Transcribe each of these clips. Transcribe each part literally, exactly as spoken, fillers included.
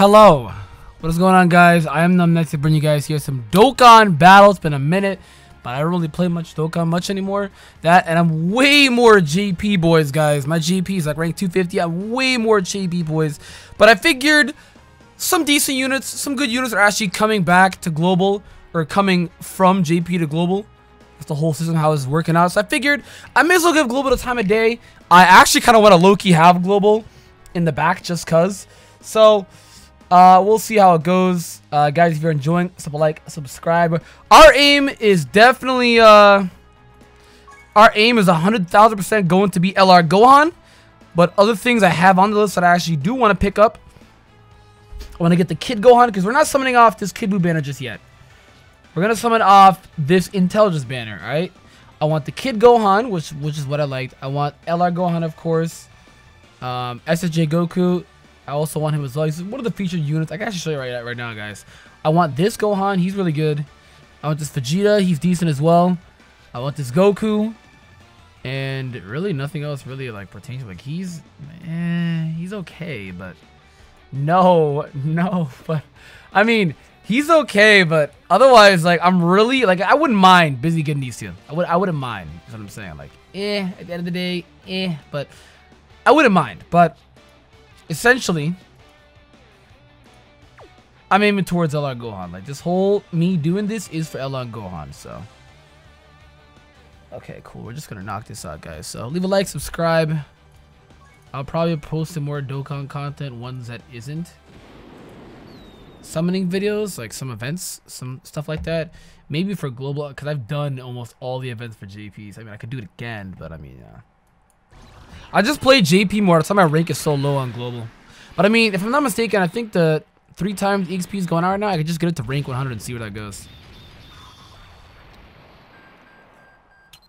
Hello, what is going on, guys? I am NumbNexus to bring you guys here some Dokkan Battle. It's been a minute, but I don't really play much Dokkan much anymore. That, and I'm way more G P, boys, guys. My G P is like rank two fifty. I'm way more G P, boys. But I figured some decent units, some good units are actually coming back to global, or coming from G P to global. That's the whole system, how it's working out. So I figured I may as well give global the time of day. I actually kind of want to low-key have global in the back just because. So... Uh, we'll see how it goes. Uh, guys, if you're enjoying, sub a like, subscribe. Our aim is definitely, uh, our aim is one hundred thousand percent going to be L R Gohan. But other things I have on the list that I actually do want to pick up. I want to get the Kid Gohan, because we're not summoning off this Kid Buu banner just yet. We're going to summon off this Intelligence Banner, alright? I want the Kid Gohan, which, which is what I liked. I want L R Gohan, of course. Um, S S J Goku. I also want him as well. He's one of the featured units. I can actually show you right, right now, guys. I want this Gohan. He's really good. I want this Vegeta. He's decent as well. I want this Goku. And really nothing else really like pertains to like he's eh, he's okay, but no, no, but I mean he's okay, but otherwise like I'm really like I wouldn't mind busy getting these two. I would I wouldn't mind. That's what I'm saying. Like eh, at the end of the day, eh, but I wouldn't mind, but essentially, I'm aiming towards L R Gohan. Like, this whole me doing this is for L R Gohan, so. Okay, cool. We're just going to knock this out, guys. So, leave a like, subscribe. I'll probably post some more Dokkan content, ones that isn't. Summoning videos, like some events, some stuff like that. Maybe for global, because I've done almost all the events for J Ps. I mean, I could do it again, but I mean, yeah. I just play J P more. That's why my rank is so low on global. But I mean, if I'm not mistaken, I think the three times E X P is going on right now. I could just get it to rank one hundred and see where that goes.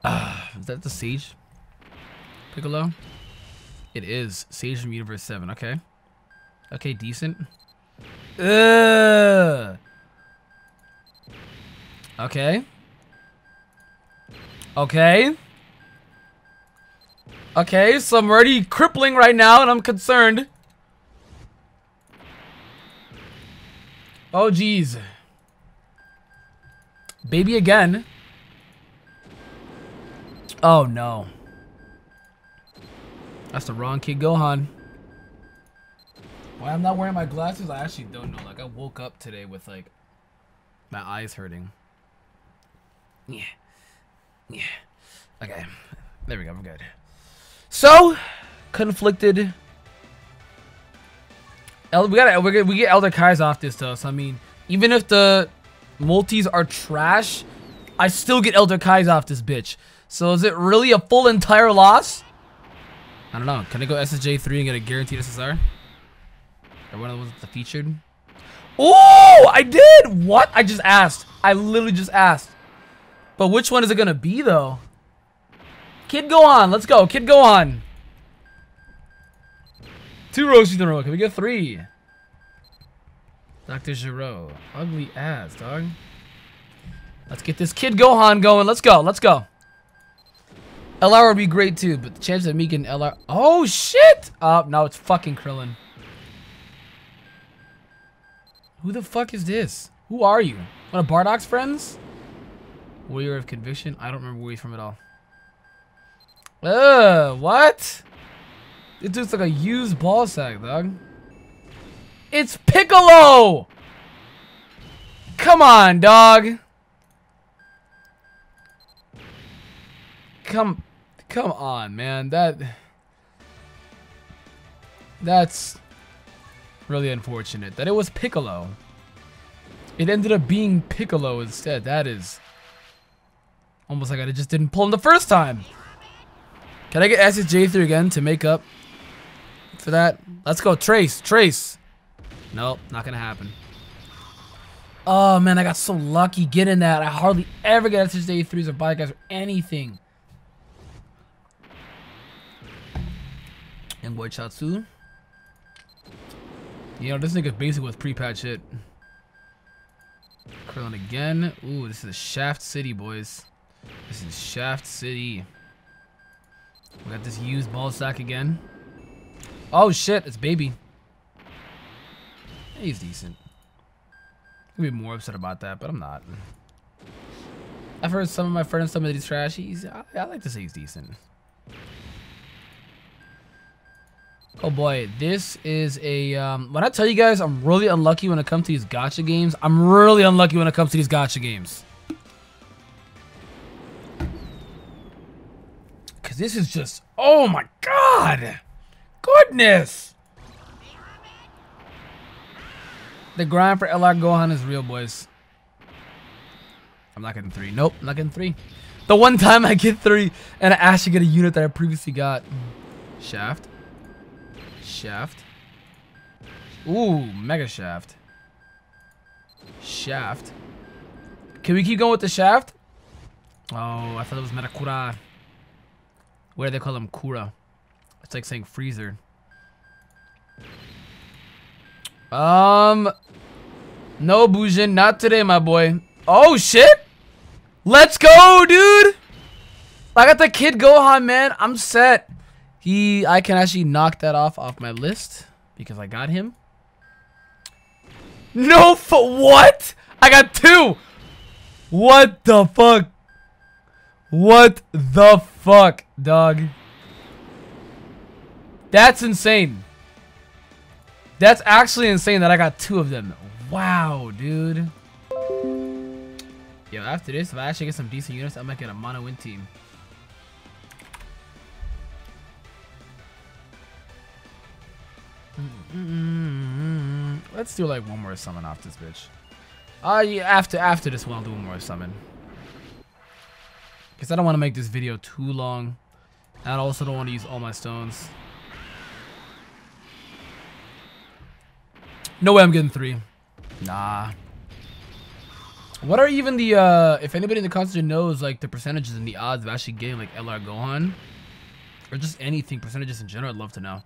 Uh, is that the Sage Piccolo? It is. Sage from Universe seven. Okay. Okay, decent. Ugh. Okay. Okay. Okay, so I'm already crippling right now, and I'm concerned. Oh, jeez. Baby again. Oh, no. That's the wrong Kid Gohan. Why I'm not wearing my glasses, I actually don't know. Like, I woke up today with, like, my eyes hurting. Yeah. Yeah. Okay. There we go. I'm good. So, conflicted. El we gotta we get, we get Elder Kai's off this though. So I mean, even if the multis are trash, I still get Elder Kai's off this bitch. So is it really a full entire loss? I don't know. Can I go S S J three and get a guaranteed S S R? Or one of the ones that's featured. Oh, I did. What? I just asked. I literally just asked. But which one is it gonna be though? Kid Gohan, let's go. Kid Gohan. Two Roshis in a row. Can we get three? Doctor Giro. Ugly ass, dog. Let's get this Kid Gohan going. Let's go. Let's go. L R would be great too, but the chance of me getting L R. Oh, shit. Oh, no, it's fucking Krillin. Who the fuck is this? Who are you? One of Bardock's friends? Warrior of Conviction? I don't remember where he's from at all. Uh, what? It looks like a used ball sack, dog. It's Piccolo! Come on, dog. Come, come on, man. That, that's really unfortunate that it was Piccolo. It ended up being Piccolo instead. That is almost like I just didn't pull him the first time. Can I get S S J three again to make up for that? Let's go. Trace. Trace. Nope. Not going to happen. Oh, man. I got so lucky getting that. I hardly ever get S S J threes or body guys or anything. And boy Chatsu. You know, this nigga's basically with pre-patch shit. Krillin again. Ooh, this is Shaft City, boys. This is Shaft City. We got this used ball sack again. Oh shit, it's baby. He's decent. I'd be more upset about that, but I'm not. I've heard some of my friends, some of these trash. He's, I, I like to say he's decent. Oh boy, this is a, um, when I tell you guys I'm really unlucky when it comes to these gacha games, I'm really unlucky when it comes to these gacha games. Cause this is just, oh my God, goodness. The grind for L R Gohan is real, boys. I'm not getting three, nope, I'm not getting three. The one time I get three and I actually get a unit that I previously got. Shaft. Shaft. Ooh, mega shaft. Shaft. Can we keep going with the shaft? Oh, I thought it was Metacura. Where do they call him Kura? It's like saying freezer. Um, no Bujin, not today, my boy. Oh shit! Let's go, dude. I got the Kid Gohan, man. I'm set. He, I can actually knock that off off my list because I got him. No, for what? I got two. What the fuck? What the fuck, dog? That's insane. That's actually insane that I got two of them. Wow, dude. Yo, after this, if I actually get some decent units, I might get a mono win team. Mm-hmm. Let's do like one more summon off this bitch. Uh, yeah, after after this one, I'll do one more summon. Because I don't want to make this video too long. And I also don't want to use all my stones. No way I'm getting three. Nah. What are even the, uh, if anybody in the comments knows, like, the percentages and the odds of actually getting, like, L R Gohan? Or just anything, percentages in general, I'd love to know.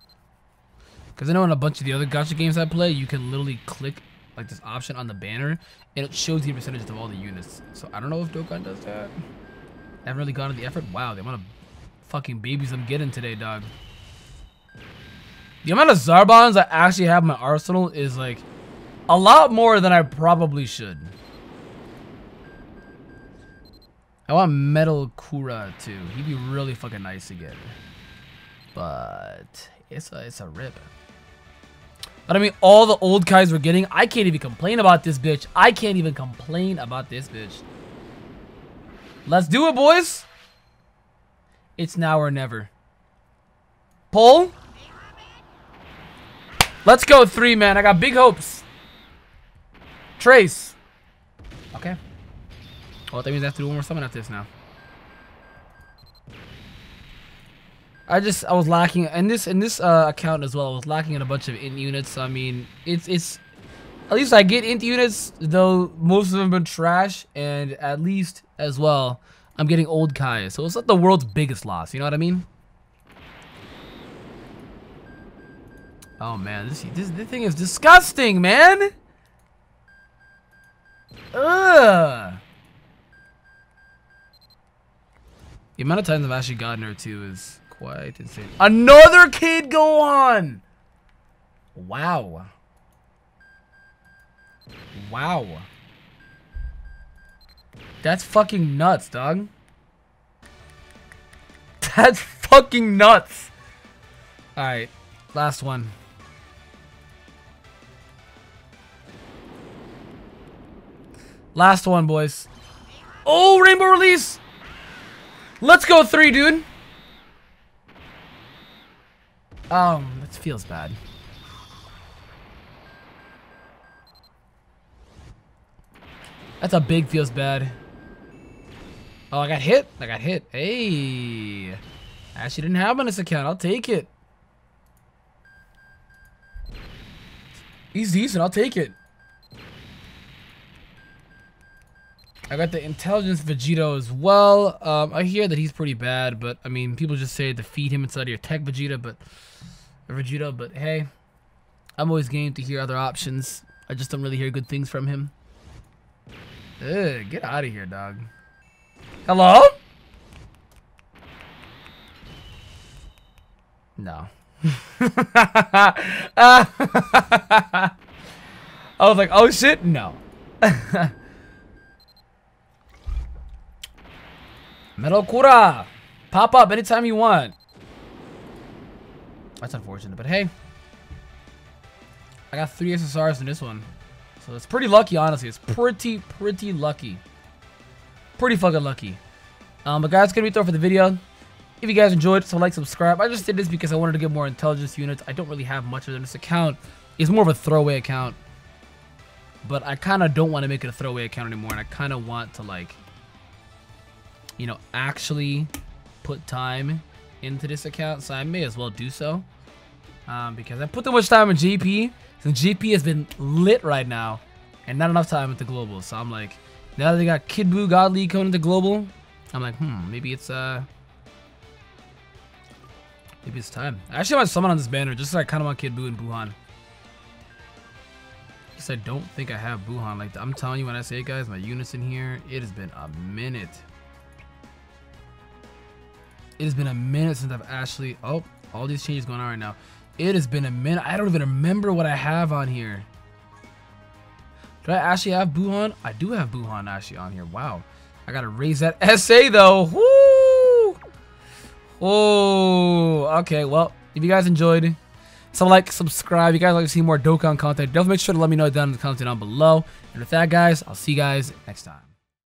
Because I know in a bunch of the other gacha games I play, you can literally click like this option on the banner and it shows the percentages of all the units. So I don't know if Dokkan does that. I haven't really gone to the effort. Wow, the amount of fucking babies I'm getting today, dog. The amount of Zarbons I actually have in my arsenal is like a lot more than I probably should. I want Metal Kura too. He'd be really fucking nice to get. But it's a, it's a rip. But I mean, all the old guys we're getting, I can't even complain about this bitch. I can't even complain about this bitch. Let's do it, boys. It's now or never. Pull. Let's go three, man. I got big hopes. Trace. Okay. Oh, that means I have to do one more summon after this now. I just, I was lacking, in this, in this uh, account as well, I was lacking in a bunch of int units. I mean, it's, it's, at least I get int units, though most of them have been trash, and at least, as well, I'm getting old Kai, so it's not the world's biggest loss, you know what I mean? Oh man, this, this, this thing is disgusting, man! Ugh! The amount of times I've actually gotten her too is quite insane. Another Kid Gohan! Wow. Wow. That's fucking nuts, dog. That's fucking nuts. Alright, last one. Last one, boys. Oh, rainbow release! Let's go three, dude. Um, that feels bad. That's a big feels bad. Oh, I got hit. I got hit. Hey. I actually didn't have on this account. I'll take it. He's decent. I'll take it. I got the Intelligence Vegito as well. Um, I hear that he's pretty bad, but I mean, people just say to feed him inside of your tech Vegeta, but Vegito. But hey, I'm always game to hear other options. I just don't really hear good things from him. Ugh, get out of here, dog. Hello? No. I was like, oh shit, no. Metal Kura! Pop up anytime you want. That's unfortunate, but hey. I got three S S Rs in this one. So it's pretty lucky, honestly. It's pretty, pretty lucky. Pretty fucking lucky. Um, but guys, that's gonna be it though for the video. If you guys enjoyed, so like, subscribe. I just did this because I wanted to get more intelligence units. I don't really have much of them. This account is more of a throwaway account. But I kind of don't want to make it a throwaway account anymore. And I kind of want to, like, you know, actually put time into this account. So I may as well do so. Um, because I put too much time in G P. Since G P has been lit right now. And not enough time into global. So I'm like, now that they got Kid Buu Godly coming into global, I'm like, hmm, maybe it's, uh... maybe it's time. I actually want someone on this banner. Just so I kind of want Kid Buu and Buuhan. I don't think I have Buuhan. Like, I'm telling you, when I say it, guys, my units in here, it has been a minute. It has been a minute since I've actually... Oh, all these changes going on right now. It has been a minute. I don't even remember what I have on here. Do I actually have Buuhan? I do have Buuhan actually on here. Wow. I gotta raise that S A though. Woo! Oh, okay. Well, if you guys enjoyed, so like, subscribe. If you guys like to see more Dokkan content, definitely make sure to let me know down in the comments down below. And with that, guys, I'll see you guys next time.